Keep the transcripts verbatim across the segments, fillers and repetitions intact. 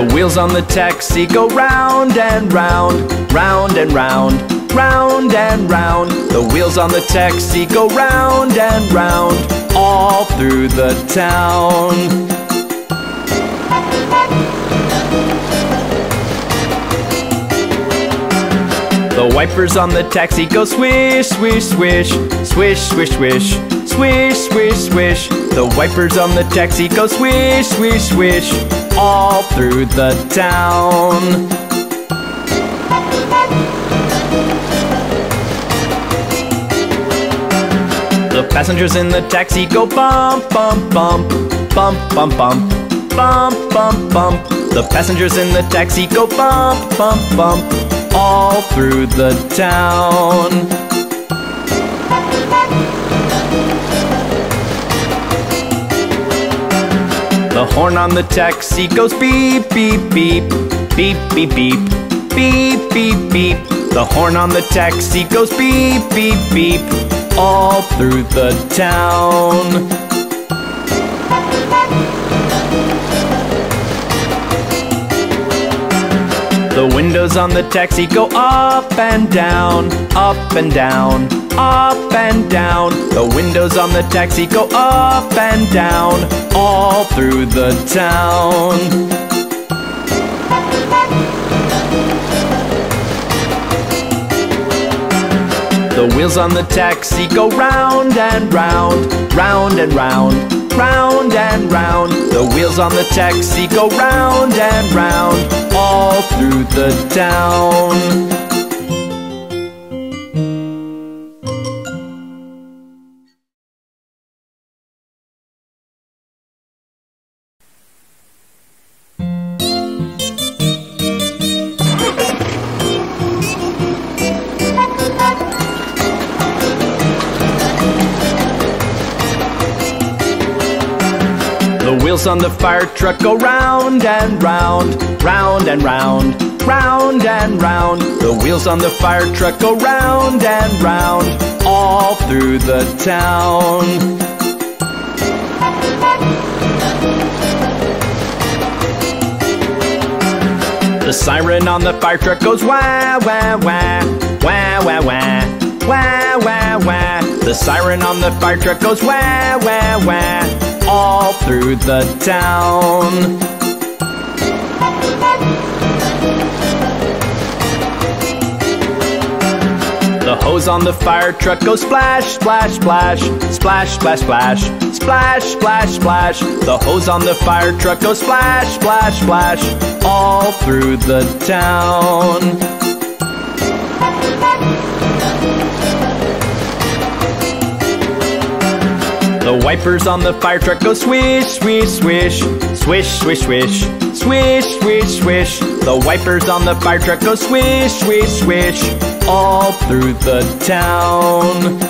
The wheels on the taxi go round and round, round and round, round and round. The wheels on the taxi go round and round, all through the town. The wipers on the taxi go swish, swish, swish, swish, swish, swish, swish, swish, swish. The wipers on the taxi go swish, swish, swish, all through the town. The passengers in the taxi go bump, bump, bump, bump, bump, bump, bump, bump, bump. The passengers in the taxi go bump, bump, bump, all through the town. The horn on the taxi goes beep, beep, beep, beep, beep, beep, beep, beep, beep. The horn on the taxi goes beep, beep, beep, all through the town. The windows on the taxi go up and down, up and down, up and down. The windows on the taxi go up and down, all through the town. The wheels on the taxi go round and round, round and round, round and round. The wheels on the taxi go round and round, all through the town. On the fire truck go round and round, round and round, round and round. The wheels on the fire truck go round and round, all through the town. The siren on the fire truck goes wah, wah, wah, wah, wah, wah, wah, wah, wah. The siren on the fire truck goes wah, wah, wah, all through the town. The hose on the fire truck goes splash, splash, splash, splash, splash, splash, splash, splash, splash. The hose on the fire truck goes splash, splash, splash, all through the town. The wipers on the fire truck go swish, swish, swish, swish, swish, swish, swish, swish, swish. The wipers on the fire truck go swish, swish, swish, all through the town.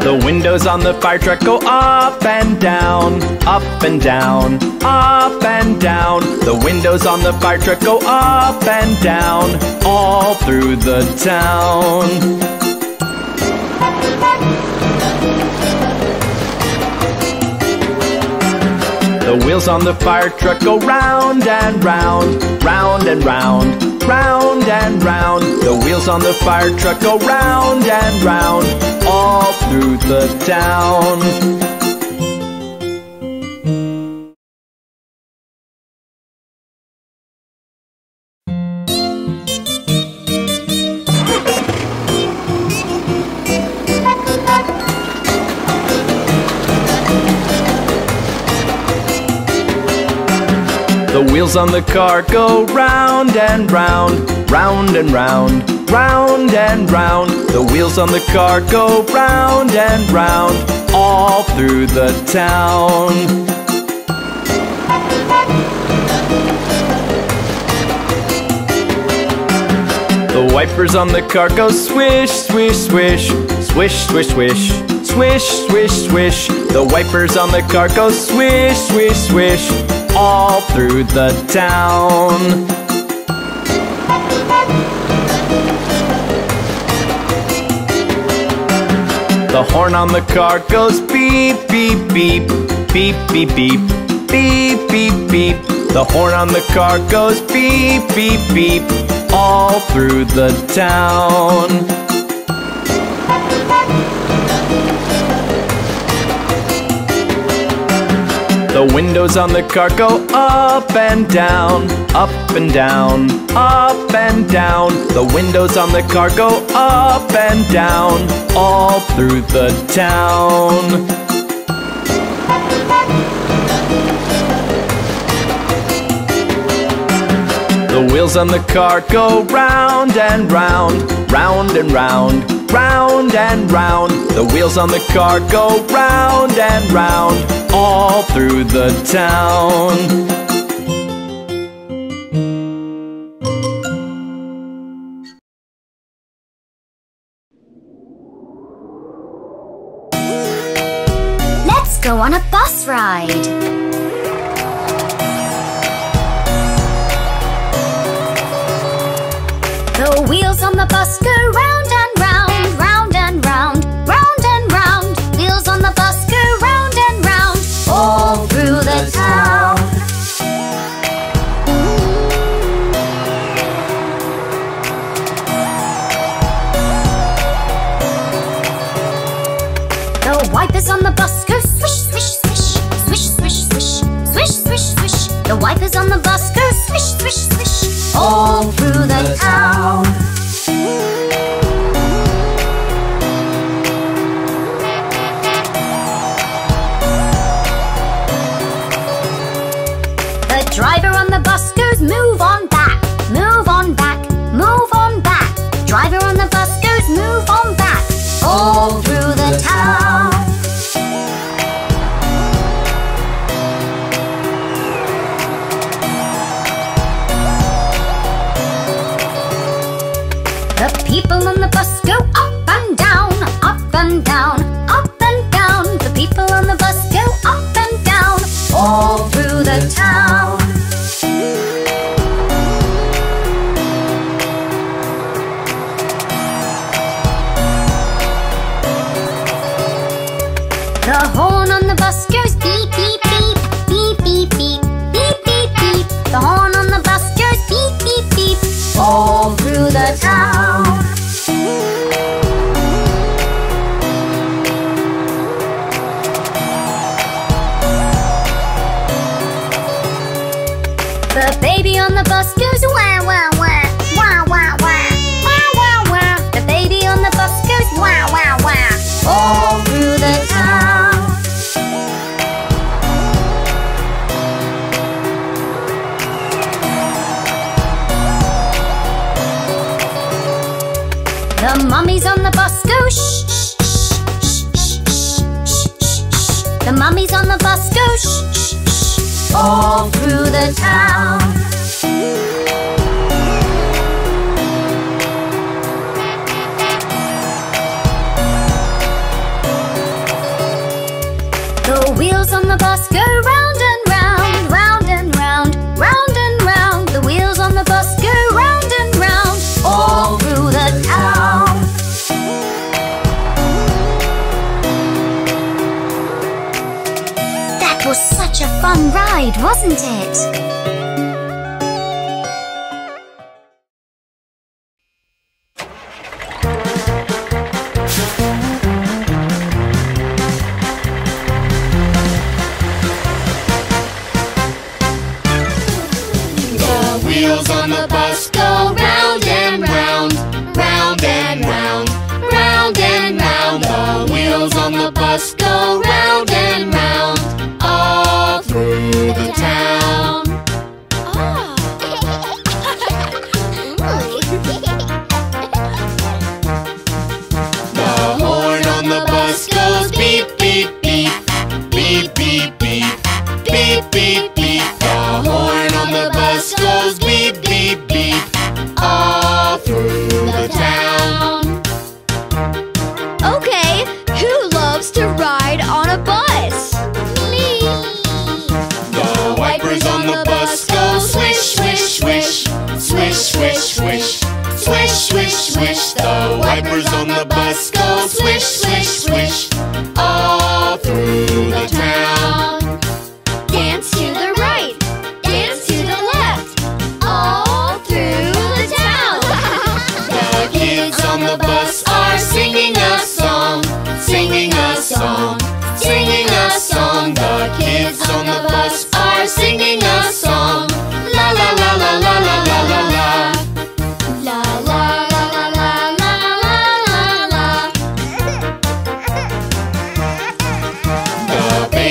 The windows on the fire truck go up and down, up and down, up and down. The windows on the fire truck go up and down, all through the town. The wheels on the fire truck go round and round, round and round, round and round. The wheels on the fire truck go round and round, all through the town. The wheels on the car go round and round, round and round, round and round. The wheels on the car go round and round, all through the town. The wipers on the car go swish, swish, swish, swish, swish, swish, swish, swish, swish. The wipers on the car go swish, swish, swish, all through the town. The horn on the car goes beep, beep, beep, beep, beep, beep, beep, beep, beep. The horn on the car goes beep, beep, beep, all through the town. The windows on the car go up and down, up and down, up and down. The windows on the car go up and down, all through the town. The wheels on the car go round and round, round and round, round and round. The wheels on the car go round and round, all through the town. Let's go on a bus ride. The wheels on the bus go round and round, round and round, round and round. Wheels on the bus go round and round, all through the town. The wipers on the bus go swish, swish, swish, swish, swish, swish, swish, swish, swish. The wipers on the bus go swish, swish, swish, all through the town. The driver on the bus goes move on back, move on back, move on back. Driver on the bus goes move on back, all through the town. People on the bus go up and down, up and down, up and down. The people on the bus go up and down, all through the town. The horn on the bus goes beep, beep, beep, beep, beep, beep, beep, beep, beep. The horn on the bus goes beep, beep, beep, all through the town. The baby on the bus goes wah, wah, wah, wah, wah, wah, wah, wah, wah. The baby on the bus goes wah, wah, wah, all through the town. The mummies on the bus go shh, shh, shh, shh, shh, shh. The mummies on the bus go shh, shh, shh, all through the town. The wheels on the bus go round and round, round and round, round and round. The wheels on the bus go round and round, all through the town. That was such a fun ride, wasn't it? To ride.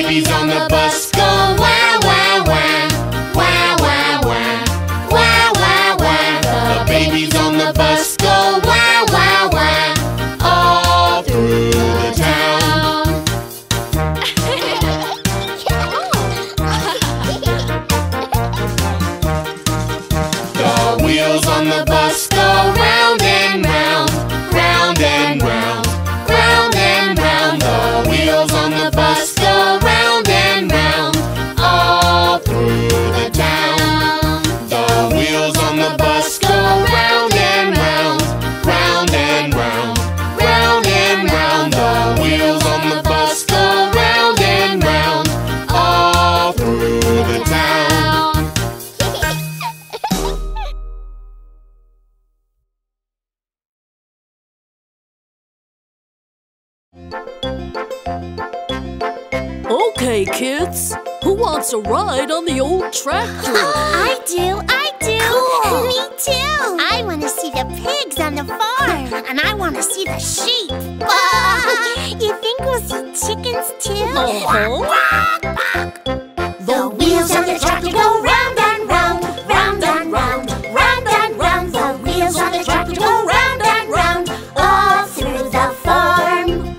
babies on the bus go wah wah wah, wah wah wah, wah wah wah. The babies on the bus go wah wah wah, all through the town. The wheels on the bus go round and round, round and round, round and round. The wheels on the bus go round and round, all through the town. The wheels on the bus go round and round, round and round, round and round. The wheels on the bus go round and round, all through the town. Okay, kids, who wants a ride on the old tractor? I do, I do. Cool. Me too. I want to see the pigs on the farm. And I want to see the sheep. You think we'll see chickens too? Uh-huh. The wheels on the tractor go round and round, round and round, round and round. The wheels on the tractor go round and round, all through the farm.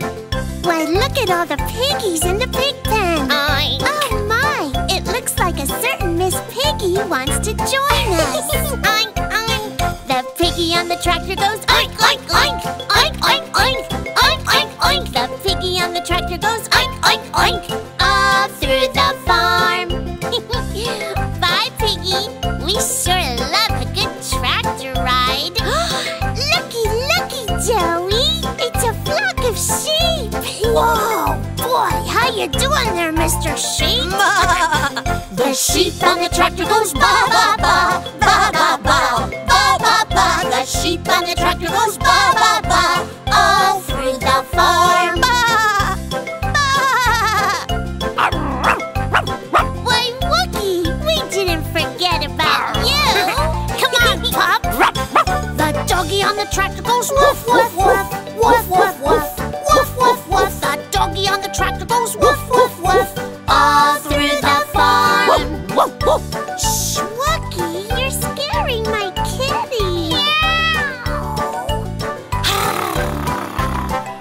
Why, look at all the piggies in the pig pen. Aye. Oh my, it looks like a certain Miss Piggy wants to join us. Oink, oink. The piggy on the tractor goes oink, oink, oink, oink, oink, oink, oink, oink, oink. The piggy on the tractor goes oink, oink, oink, all through the farm. Bye, Piggy. We sure love a good tractor ride. Looky, looky, Joey. It's a flock of sheep. Whoa. Boy, how you doing there, Mister Sheep? The sheep on the tractor goes ba ba ba, ba ba ba, ba ba ba. The sheep on the tractor goes ba ba ba, all through the farm. Ba, ba. Why, Wookie, we didn't forget about you. Come on, Pop. The doggy on the tractor goes woof woof woof, woof woof woof. The tractor goes woof, woof, woof, all through the farm. Woof, woof, woof. Shh, Wookie, you're scaring my kitty.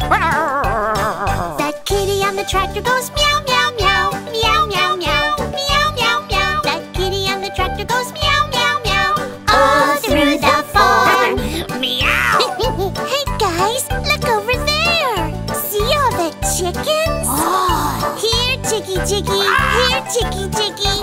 Meow. That kitty on the tractor goes meow, meow, meow, meow, meow, meow, meow, meow, meow. That kitty on the tractor goes meow, meow, meow, all through the farm. Meow. Hey, guys, look over there. See all the chickens? Jiggy, here, chicky, jiggy.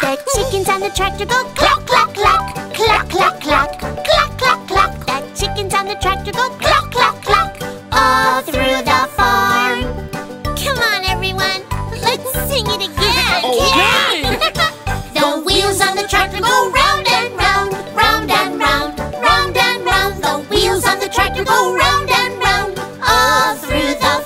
The chickens on the tractor go cluck, cluck, cluck, cluck, cluck, cluck, cluck, cluck, cluck. The chickens on the tractor go cluck, cluck, cluck, all through the farm. Come on, everyone, let's sing it again. Okay. The wheels on the tractor go round and round, round and round, round and round. The wheels on the tractor go round and round, all through the farm.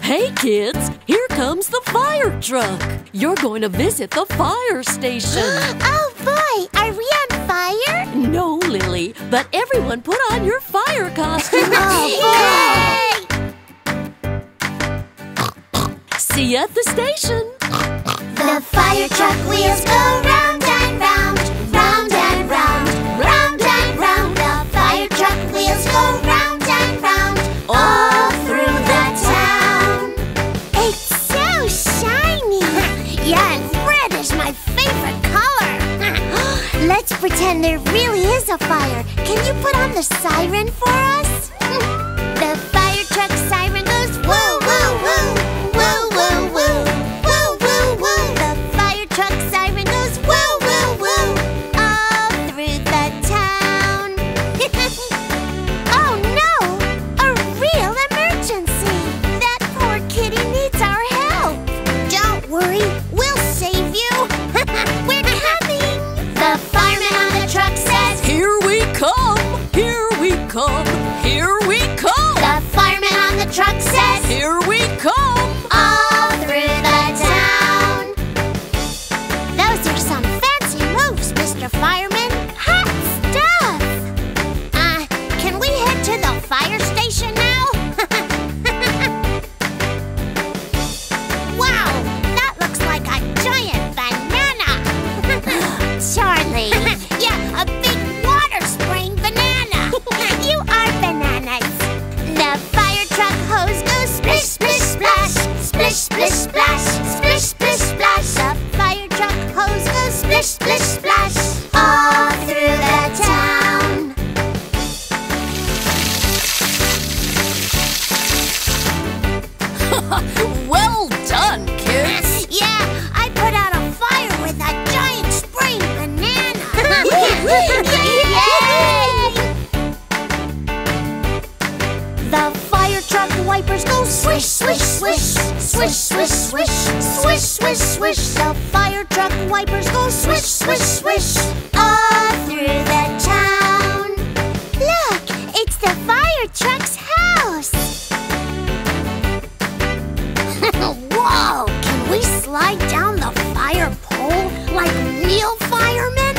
Hey kids, here comes the fire truck. You're going to visit the fire station. Oh boy, are we on fire? No, Lily, but everyone put on your fire costume. Oh boy. See you at the station. The fire truck wheels go round and round, round and round, round and round. The fire truck wheels go round and round, all through the town. It's so shiny. Yeah, and red is my favorite color. Let's pretend there really is a fire. Can you put on the siren for us? The fire truck siren goes woo, woo, woo. Come, here we come. Swish, swish, swish, swish, swish, swish. The fire truck wipers go swish, swish, swish all through the town. Look, it's the fire truck's house. Whoa! Can we slide down the fire pole like real firemen?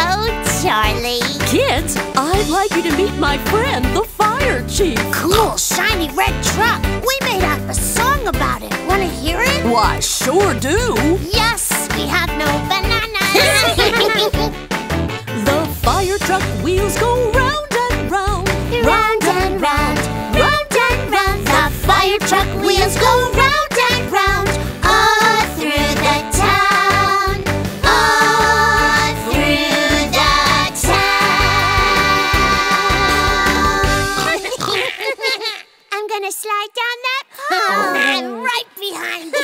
Oh, Charlie. Kids, I'd like you to meet my friend, the fire chief. Cool, shiny red truck. We made up a song about it. Want to hear it? Why, sure do. Yes, we have no bananas. The fire truck wheels go round and round. Round and round. Round and round. The fire truck wheels go round and round. All through the town. All through the town. I'm gonna slide down that pole. I'm right behind you.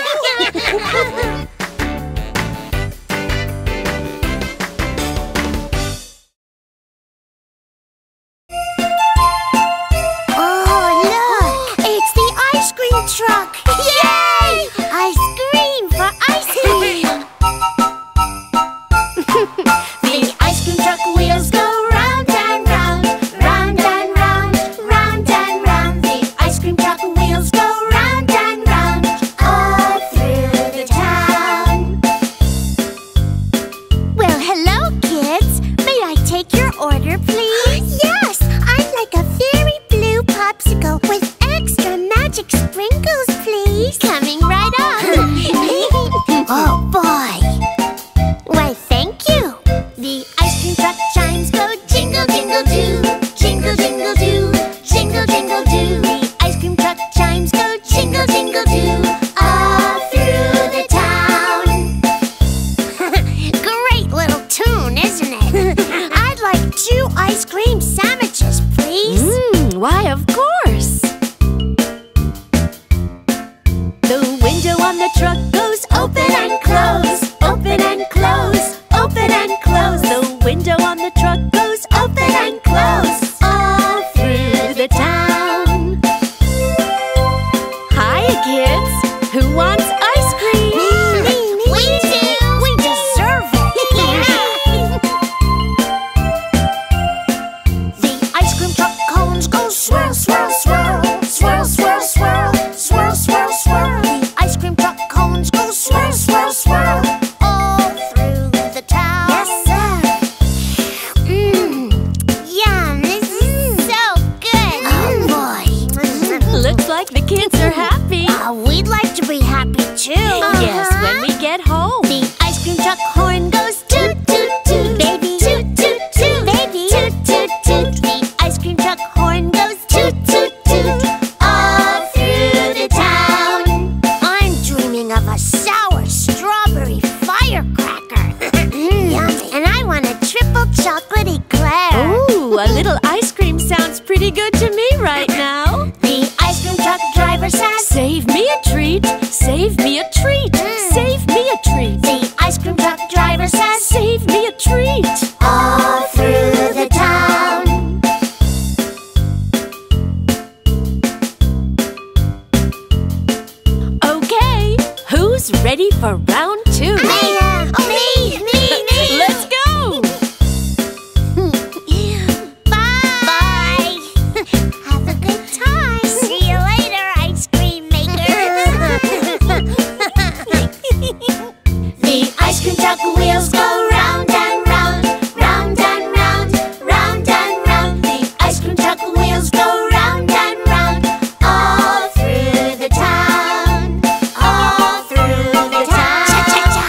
Truck. Yay! Ice cream for ice cream. The ice cream truck wheels go round and round, round and round, round and round. The ice cream truck wheels go round and round all through the town. Well, hello, kids. May I take your order, please? Yes, I'd like a very blue popsicle with extra magic sprinkles, please. Coming right up. Oh, boy. Why, thank you. The ice cream truck chimes go jingle, jingle, doo. Jingle, jingle, doo. Jingle, jingle, doo. The ice cream truck chimes go jingle, jingle, doo. All through the town. Great little tune, isn't it? I'd like two ice cream sandwiches, please. Mm, why, of course. The truck goes open and close, open and close, open and close. The window on the truck goes open and close all through the town. Hi, kids. Who wants ice cream? Me, me, me. We do. We deserve it. The ice cream truck cones go swirl, swirl, swirl, swirl, swirl, swirl, swirl, swirl, swirl. Ice cream truck cones go swirl, swirl, swirl all through the town. Yes, sir. Mmm, yum, this is mm. so good. Oh, boy. Looks like the kids are happy. Uh, we'd like to be happy, too. Uh-huh. Yes, when we get home. The ice cream truck horn goes toot, toot, toot. Baby, toot, toot, toot. Baby, toot, toot, toot. The ice cream truck horn goes toot, toot, toot. Chocolate eclair. Ooh, a little ice cream sounds pretty good to me right now. The ice cream truck driver says, save me a treat, save me a treat, mm. save me a treat. The ice cream truck driver says, save me a treat. All through the town. Okay, who's ready for round two? Me, uh, me, me, me. Let's go. Wheels go round and round, round and round, round and round. The ice cream truck wheels go round and round all through the town, all through the town. Cha cha cha.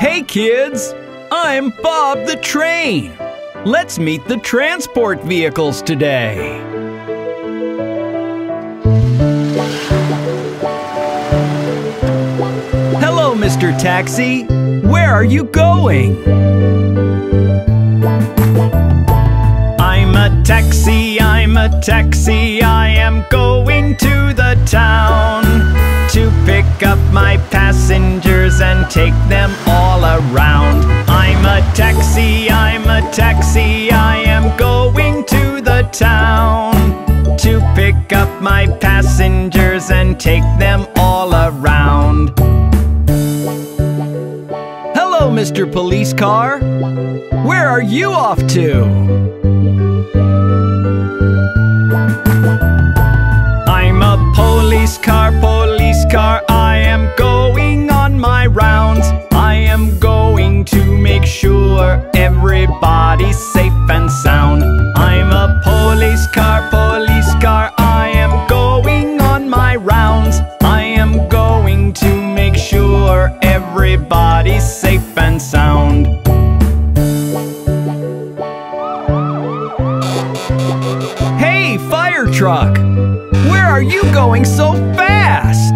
Hey kids, I'm Bob the Train. Let's meet the transport vehicles today. Hello, Mister Taxi. Where are you going? I'm a taxi, I'm a taxi. I am going to the town to pick pick up my passengers and take them all around. I'm a taxi, I'm a taxi, I am going to the town to pick up my passengers and take them all around. Hello, Mister Police Car. Where are you off to? Police car, police car, I am going on my rounds. I am going to make sure everybody's safe and sound. I'm a police car, police car, I am going on my rounds. I am going to make sure everybody's safe and sound. Hey, fire truck! Why are you going so fast?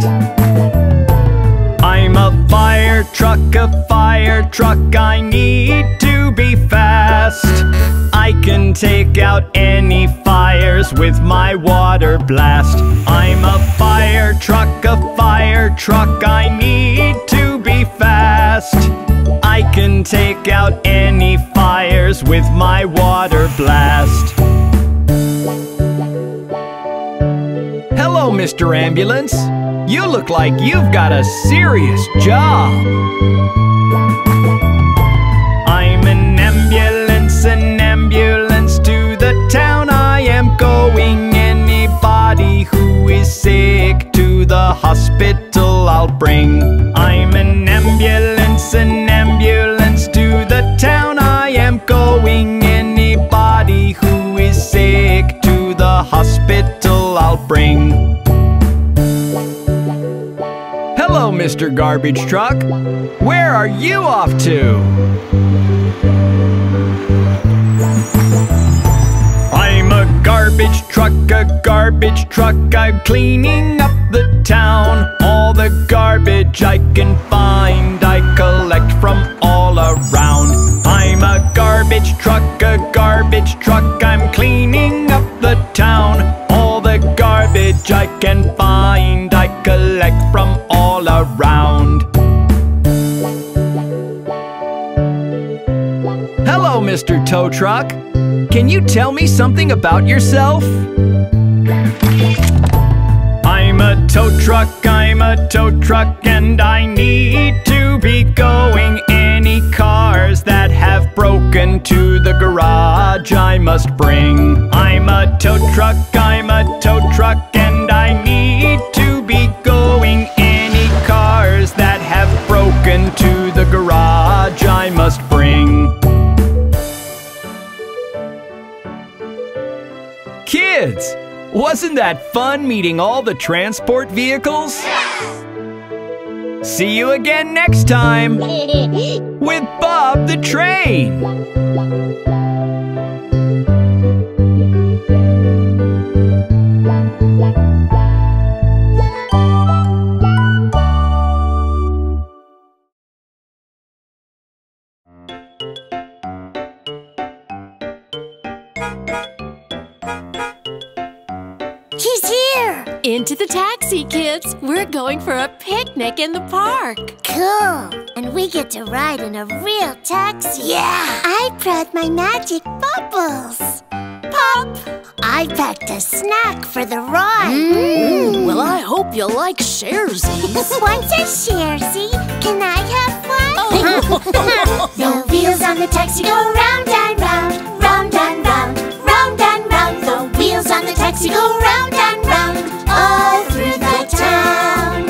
I'm a fire truck, a fire truck, I need to be fast. I can take out any fires with my water blast. I'm a fire truck, a fire truck, I need to be fast. I can take out any fires with my water blast. Hello, Mister Ambulance. You look like you've got a serious job. I'm an ambulance, an ambulance to the town I am going. Anybody who is sick to the hospital I'll bring. I'm an ambulance, an ambulance to the town I am going. Anybody who is sick to the hospital I'll bring. Hello, Mister Garbage Truck. Where are you off to? I'm a garbage truck, a garbage truck. I'm cleaning up the town. All the garbage I can find, I collect from all around. I'm a garbage truck, a garbage truck. I'm cleaning up the town. The garbage I can find, I collect from all around. Hello, Mister Tow Truck. Can you tell me something about yourself? I'm a tow truck, I'm a tow truck, and I need to be going. Any cars that have broken to the garage I must bring. I'm a tow truck, I'm a tow truck, and I need to be going. Any cars that have broken to the garage I must bring. Kids! Wasn't that fun meeting all the transport vehicles? Yes! See you again next time with Bob the Train! Into the taxi, kids! We're going for a picnic in the park! Cool! And we get to ride in a real taxi! Yeah! I brought my magic bubbles! Pop! I packed a snack for the ride! Mm. Mm. Well, I hope you like sharesies! One says sharesie! Can I have one? Oh. The wheels on the taxi go round and round, round and round, round and round! The wheels on the taxi go round and round! All through the town.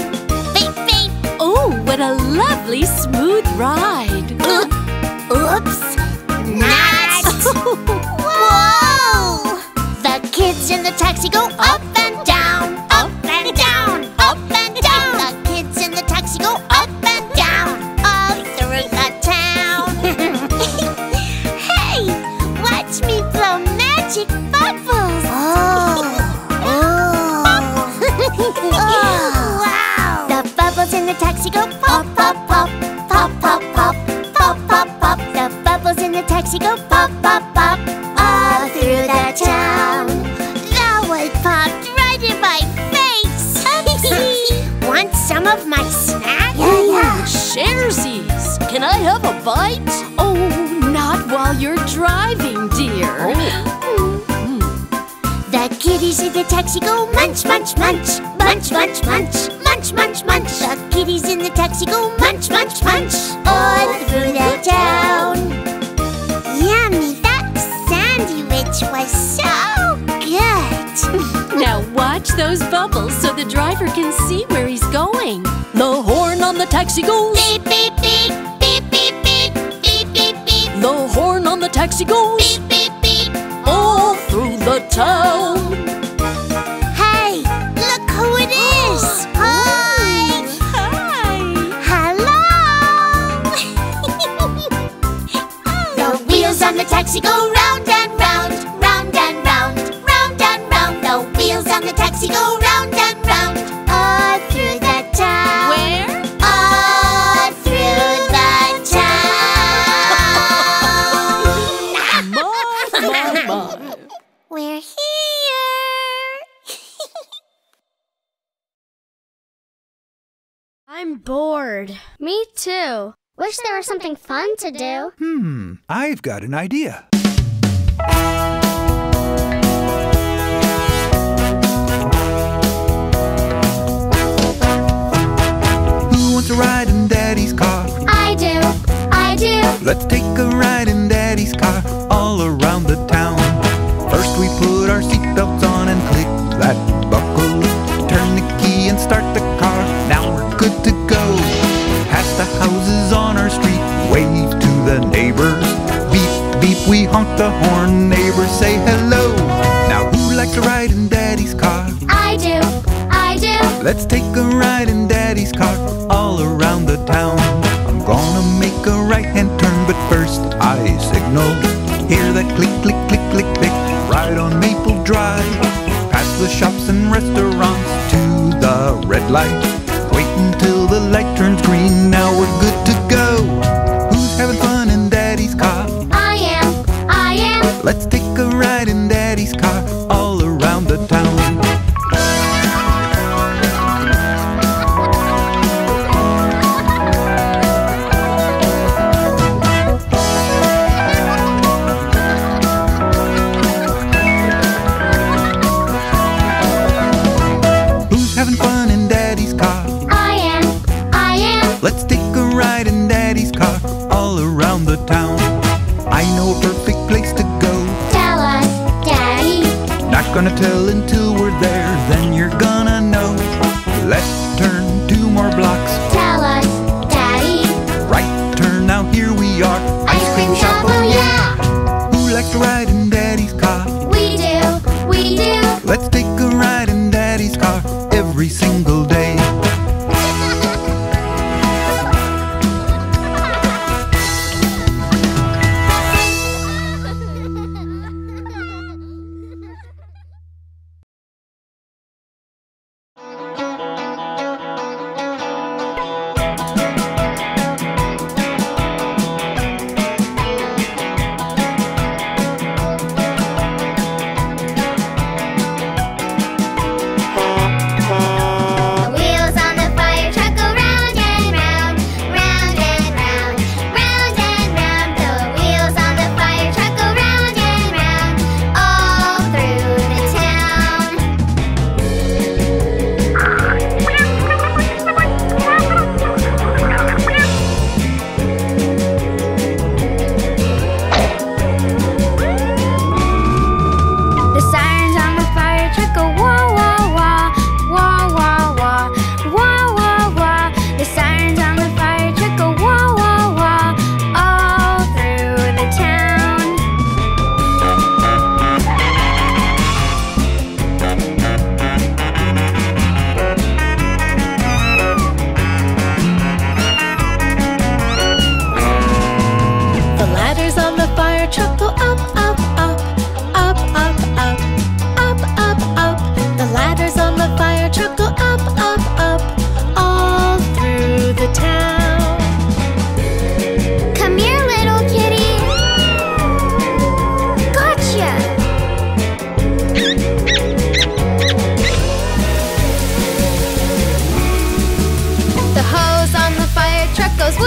Beep, beep. Oh, what a lovely smooth ride. Uh, oops. Not. Whoa. The kids in the taxi go up and down, up and down, up and down. The kids in the taxi go up and down, all through the town. Hey, watch me blow magic bubbles. Oh. have my snack? Yeah, yeah. Sharesies, can I have a bite? Oh, not while you're driving, dear. Oh. Mm. Mm. The kitties in the taxi go munch, munch, munch. Munch, munch, munch. Munch, munch, munch. The kitties in the taxi go munch, munch, munch. All through the town. Yummy, that sandwich was so good. Now watch those bubbles so the driver can see where he's going. The horn on the taxi goes beep, beep, beep. Beep, beep, beep. Beep, beep, beep. The horn on the taxi goes beep, beep, beep. All through the town. Hey, look who it is. Hi. Hi. Hello. The wheels on the taxi go round and round. On the taxi go round and round. All through the town. Where? All through the town. Mom, Mom. We're here. I'm bored. Me too. Wish there was something fun to do. Hmm, I've got an idea. To ride in Daddy's car. I do, I do. Let's take a ride in Daddy's car all around the town. First we put our seatbelts on and click that buckle. Turn the key and start the car. Now we're good to go. Past the houses on our street, wave to the neighbors. Beep, beep, we honk the horn. Neighbors say hello. Now who'd like to ride in Daddy's car? I do, I do. Let's take a ride in Daddy's car all around the town. I'm gonna make a right-hand turn, but first I signal. Hear that click, click, click, click, click, right on Maple Drive. Past the shops and restaurants to the red light. Wait until the light turns green, now we're good to go. Who's having fun in Daddy's car? I am, I am. Let's take a ride in Daddy's car all around the town. Gonna tell until we're there, then you're gonna know. Left turn, two more blocks. Tell us, Daddy. Right turn, now here we are. Ice, Ice cream shop, oh yeah! Who likes to ride in Daddy's car? We do, we do. Let's take a ride in Daddy's car every single day.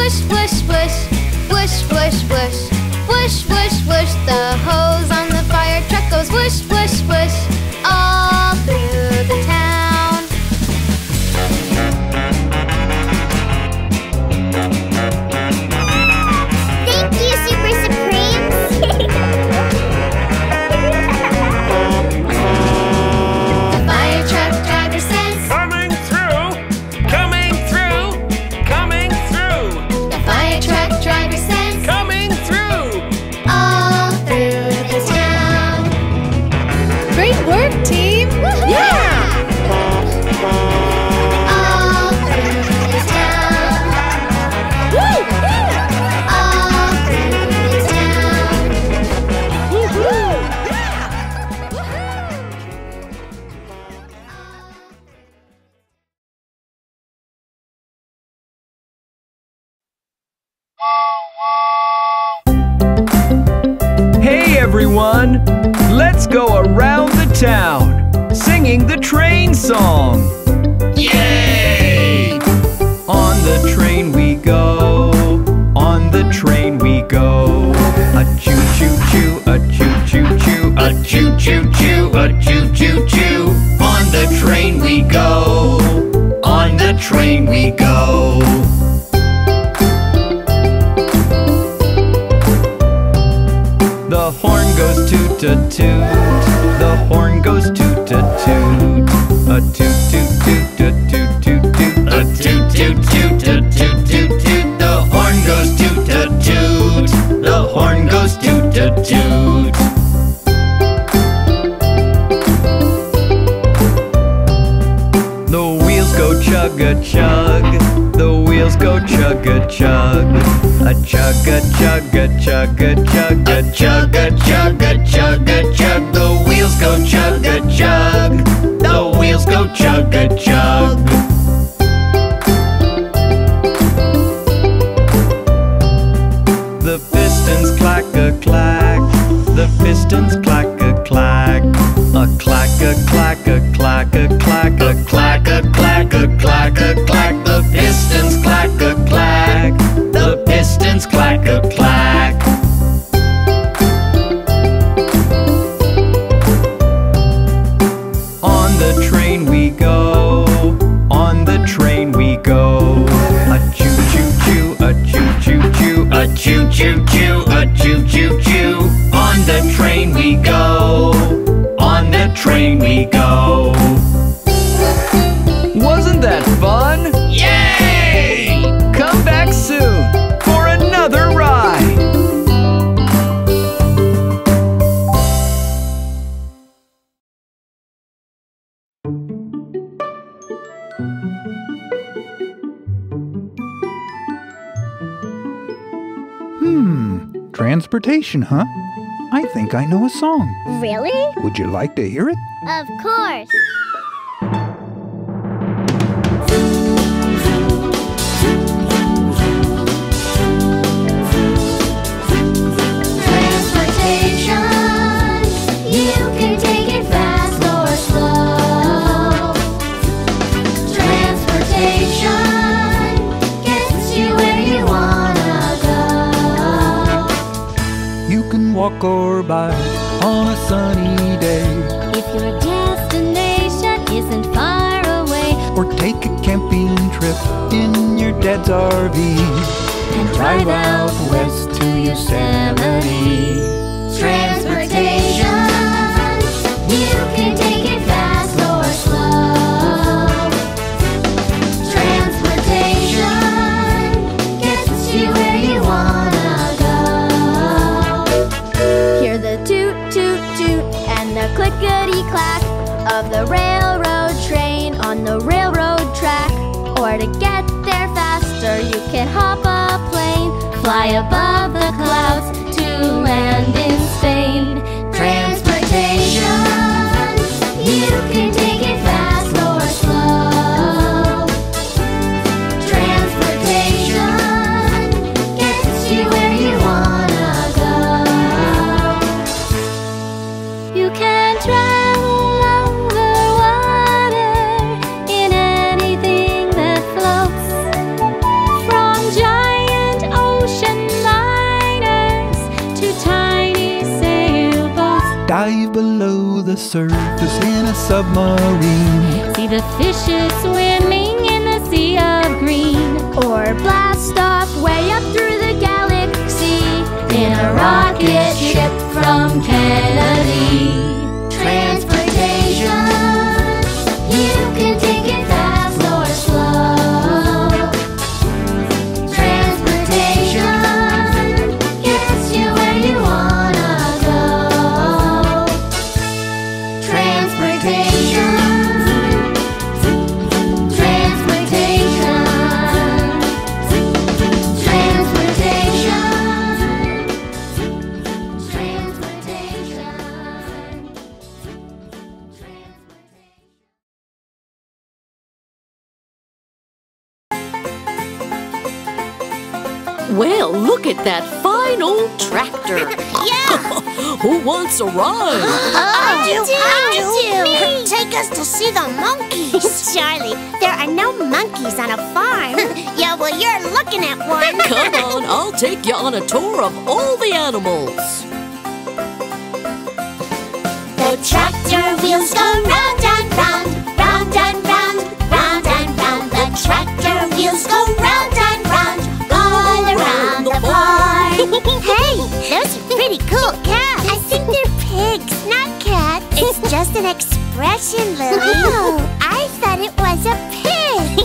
Whoosh, whoosh, whoosh. Whoosh, whoosh, whoosh. Whoosh, whoosh, whoosh. The hose on the fire truck goes whoosh, whoosh, whoosh. All through the town. Thank you, Super Supremes. The fire truck driver says, coming through, coming through, coming through. The fire truck driver says, coming through, all through the town. Great work, team! Yeah! All through the town. All through the town. Hey everyone, let's go around the town singing the train song. Yay! On the train we go, on the train we go. A choo choo choo, a choo choo choo, a choo choo choo, a choo choo choo. On the train we go, on the train we go. The horn goes toot a toot. The horn goes toot a toot. A toot toot toot a toot toot toot. A toot toot toot a toot toot toot. The horn goes toot a toot. The horn goes toot a toot. The wheels go chug a chug. The wheels go chug-a-chug. A chug-a-chug-a-chug-a-chug. A chug-a-chug-a-chug-a-chug. The wheels go chug-a-chug. The wheels go chug-a-chug. The pistons clack-a-clack. The pistons clack-a-clack. A clack-a-clack-a-clack-a-clack. A clack-a-clack-a-clack-a-clack. The pistons clack a clack. The pistons clack a clack. On the train we go. On the train we go. A choo choo choo. A choo choo choo. A choo choo choo. A choo choo choo. On the train we go. On the train we go. Wasn't that fun? Yay! Come back soon for another ride. Hmm, transportation, huh? I think I know a song. Really? Would you like to hear it? Of course. Walk or bike on a sunny day. If your destination isn't far away, or take a camping trip in your dad's R V, and drive out west to Yosemite. Transportation, you can take it fast or slow. Transportation gets you where you want. Clickety-clack of the railroad train on the railroad track. Or to get there faster, you can hop a plane, fly above the clouds to land in Spain. Transportation, you can take it fast or slow. Transportation gets you where you want. Travel over water in anything that floats, from giant surface in a submarine. See the fishes swimming in the sea of green, or blast off way up through the galaxy in a rocket ship from Kennedy. Well, look at that fine old tractor. Yeah! Who wants a ride? Oh, I do, I do. I do. Take us to see the monkeys. Charlie, there are no monkeys on a farm. Yeah, well, you're looking at one. Come on, I'll take you on a tour of all the animals. The tractor wheels go round and round, round and round, round and round. The tractor wheels go round and round. Hey, those are pretty cool cats. I think they're pigs, not cats. It's just an expression, Lily. Oh, I thought it was a pig.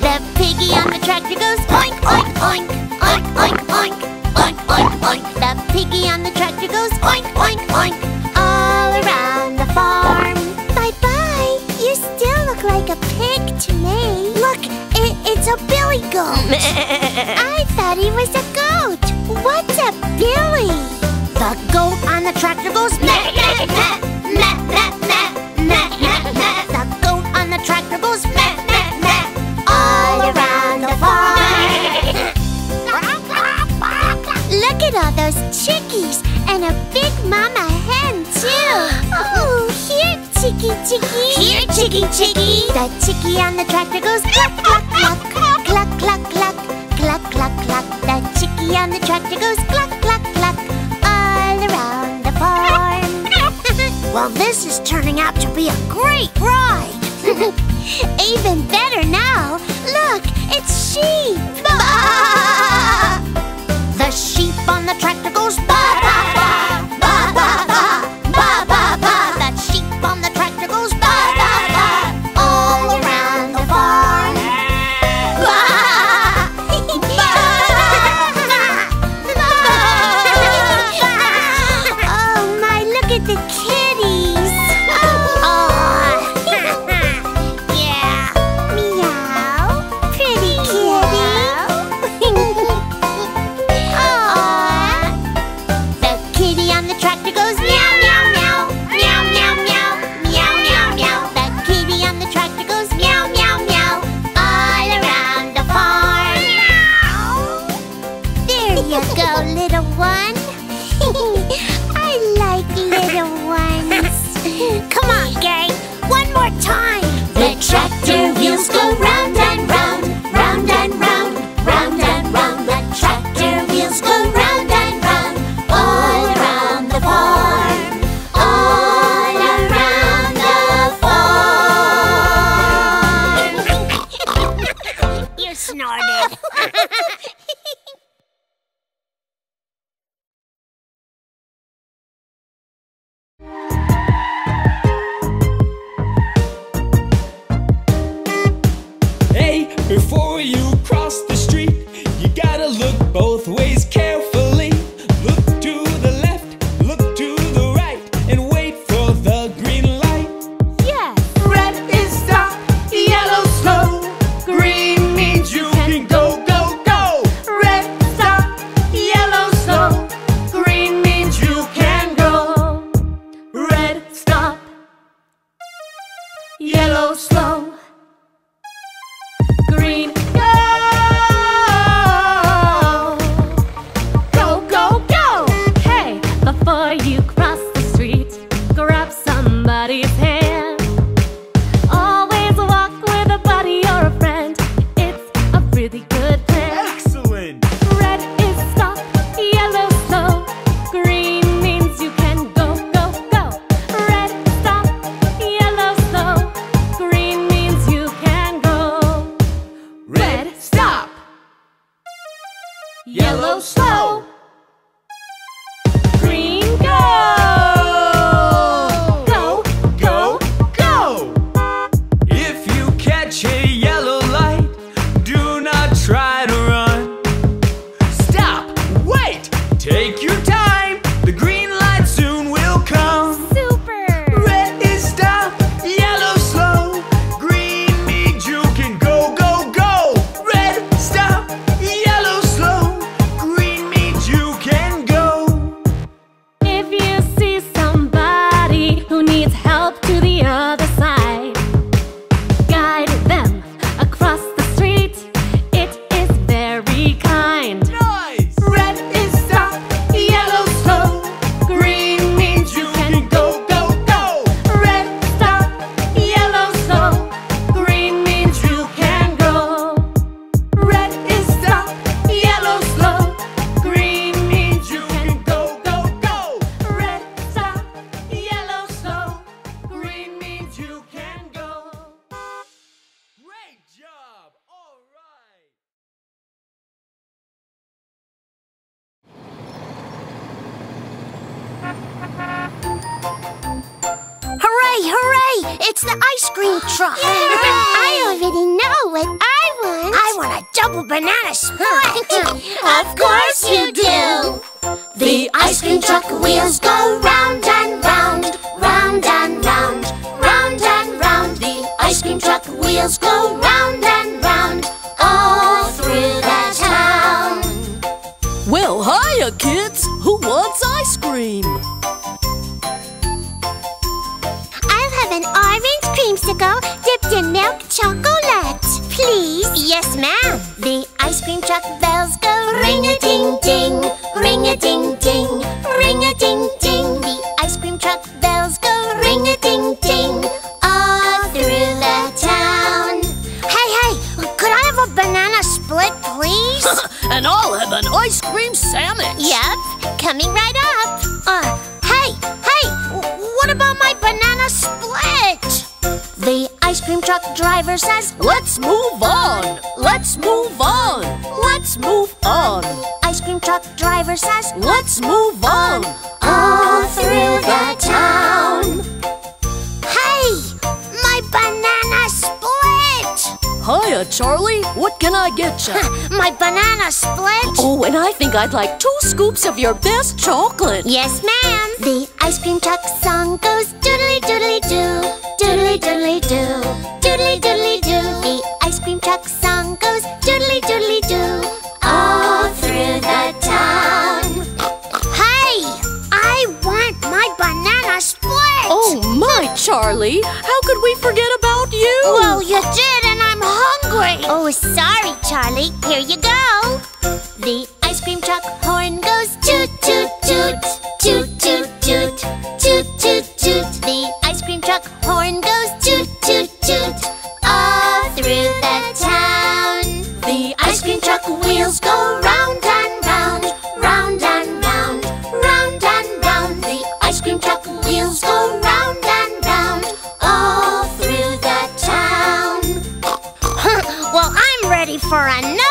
The piggy on the tractor goes oink, oink, oink, oink, oink, oink, oink, oink, oink. The piggy on the tractor goes oink, oink, oink, all around the farm. Bye-bye. You still look like a pig to me. Look, it, it's a billy goat. I thought he was a goat. What's a billy? The goat on the tractor goes meh, meh, meh, meh, meh, meh, meh, meh, meh. The goat on the tractor goes meh, meh, meh, all around the farm. Look at all those chickies and a big mama hen too. Oh, here, chicky, chicky. Here, chicky, chicky. The chicky on the tractor goes cluck, cluck, cluck, cluck, cluck, cluck. Cluck, cluck, cluck, the chickie on the tractor goes cluck, cluck, cluck, all around the farm. Well, this is turning out to be a great ride. Even better now. Look, it's sheep. Bah! The sheep on the tractor goes bah, bah, bah, bah, bah, bah, bah, bah, bah. The sheep on the tractor goes bah, bah, bah, all around the farm. Bah! Red It's the ice cream truck. Yeah. I already know what I want. I want a double banana split. Of course you do. The ice cream truck wheels go round and round, round and round, round and round. The ice cream truck wheels go round and round, all through the town. Well, hiya, kids. Who wants ice cream? An orange creamsicle dipped in milk chocolate, please. Yes, ma'am. The ice cream truck bells go ring-a-ding-ding, ring-a-ding-ding, ring-a-ding-ding. The ice cream truck bells go ring-a-ding-ding all through the town. Hey, hey, could I have a banana split, please? And I'll have an ice cream sandwich. Yep, coming right up. Uh, hey, hey, what about my banana split? The ice cream truck driver says, let's move on, let's move on, let's move on. Ice cream truck driver says, let's move on, all through the town. Hey, my banana split! Hiya, Charlie, what can I get you? My banana split? Oh, and I think I'd like two scoops of your best chocolate. Yes, ma'am. The ice cream truck song goes doodly-doodly-doo, doodly-doodly-doo, doodly-doodly-doo. The ice cream truck song goes doodly-doodly-doo all through the town. Hey, I want my banana split! Oh my, Charlie, how could we forget about you? Well, you did, and I'm hungry. Oh, sorry, Charlie, here you go. The ice cream truck horn goes toot-toot-toot, toot-toot-toot, toot-toot-toot. The ice cream truck horn goes toot-toot-toot all through the town. The ice cream truck wheels go round and round, round and round, round and round. The ice cream truck wheels go round and round all through the town. Well, I'm ready for another